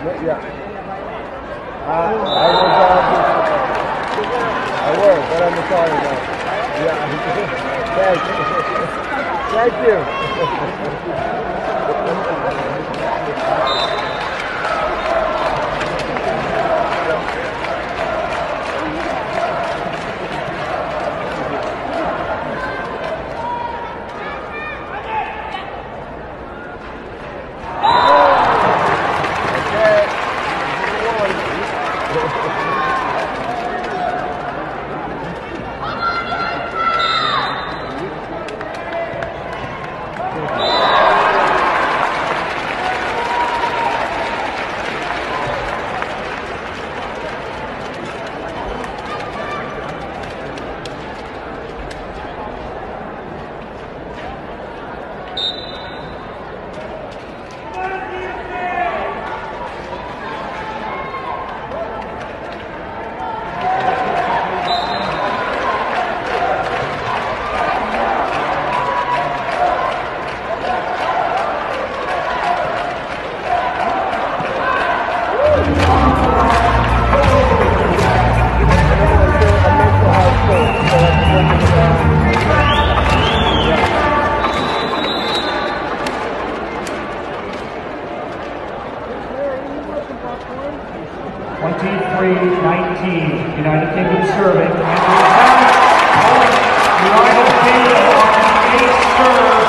Yeah. I will, but I'm sorry now. Yeah. Thank you. Thank you. Serving and the United Kingdom on 8th serve.